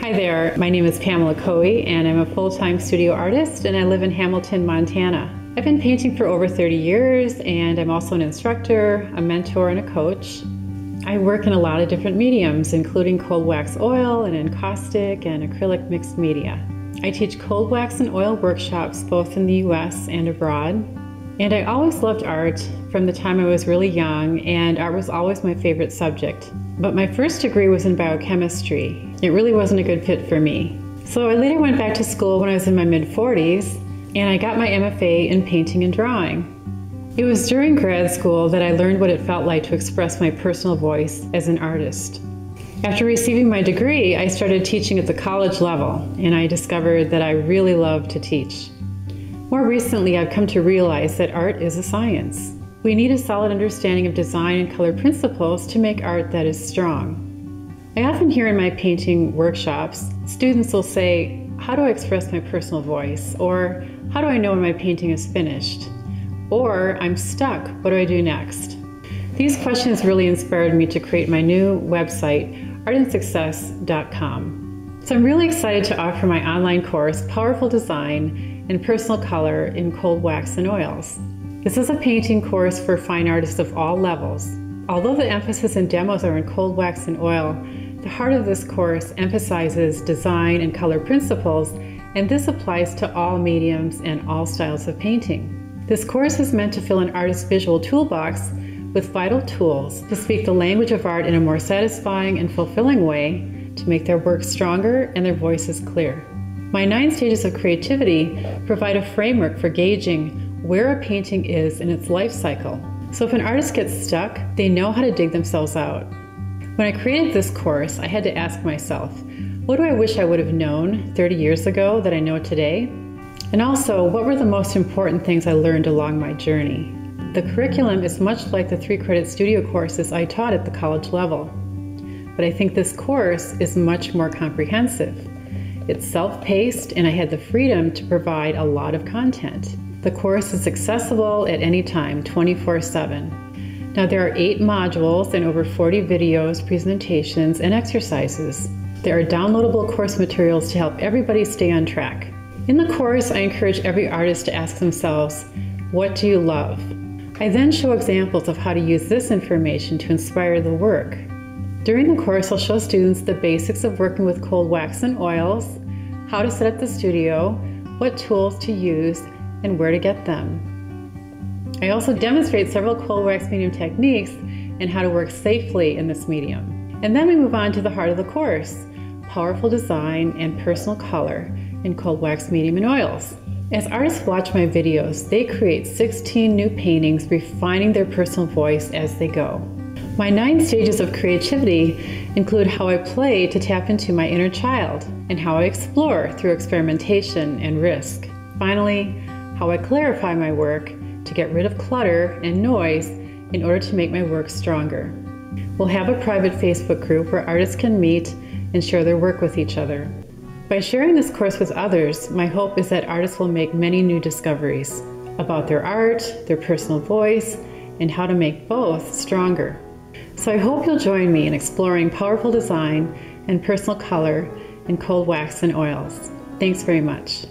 Hi there, my name is Pamela Caughey and I'm a full-time studio artist and I live in Hamilton, Montana. I've been painting for over 30 years and I'm also an instructor, a mentor, and a coach. I work in a lot of different mediums, including cold wax oil and encaustic and acrylic mixed media. I teach cold wax and oil workshops both in the US and abroad. And I always loved art from the time I was really young, and art was always my favorite subject. But my first degree was in biochemistry. It really wasn't a good fit for me. So I later went back to school when I was in my mid-40s, and I got my MFA in painting and drawing. It was during grad school that I learned what it felt like to express my personal voice as an artist. After receiving my degree, I started teaching at the college level, and I discovered that I really love to teach. More recently, I've come to realize that art is a science. We need a solid understanding of design and color principles to make art that is strong. I often hear in my painting workshops, students will say, "How do I express my personal voice?" Or, "How do I know when my painting is finished?" Or, "I'm stuck, what do I do next?" These questions really inspired me to create my new website, artandsuccess.com. So I'm really excited to offer my online course, Powerful Design and Personal Color in Cold Wax and Oils. This is a painting course for fine artists of all levels. Although the emphasis and demos are in cold wax and oil, the heart of this course emphasizes design and color principles, and this applies to all mediums and all styles of painting. This course is meant to fill an artist's visual toolbox with vital tools to speak the language of art in a more satisfying and fulfilling way, to make their work stronger and their voices clear. My 9 stages of creativity provide a framework for gauging where a painting is in its life cycle. So if an artist gets stuck, they know how to dig themselves out. When I created this course, I had to ask myself, what do I wish I would have known 30 years ago that I know today? And also, what were the most important things I learned along my journey? The curriculum is much like the 3-credit studio courses I taught at the college level. But I think this course is much more comprehensive. It's self-paced, and I had the freedom to provide a lot of content. The course is accessible at any time, 24/7. Now, there are 8 modules and over 40 videos, presentations, and exercises. There are downloadable course materials to help everybody stay on track. In the course, I encourage every artist to ask themselves, what do you love? I then show examples of how to use this information to inspire the work. During the course, I'll show students the basics of working with cold wax and oils, how to set up the studio, what tools to use, and where to get them. I also demonstrate several cold wax medium techniques and how to work safely in this medium. And then we move on to the heart of the course, powerful design and personal color in cold wax medium and oils. As artists watch my videos, they create 16 new paintings, refining their personal voice as they go. My 9 stages of creativity include how I play to tap into my inner child, and how I explore through experimentation and risk. Finally, how I clarify my work to get rid of clutter and noise in order to make my work stronger. We'll have a private Facebook group where artists can meet and share their work with each other. By sharing this course with others, my hope is that artists will make many new discoveries about their art, their personal voice, and how to make both stronger. So I hope you'll join me in exploring powerful design and personal color in cold wax and oils. Thanks very much.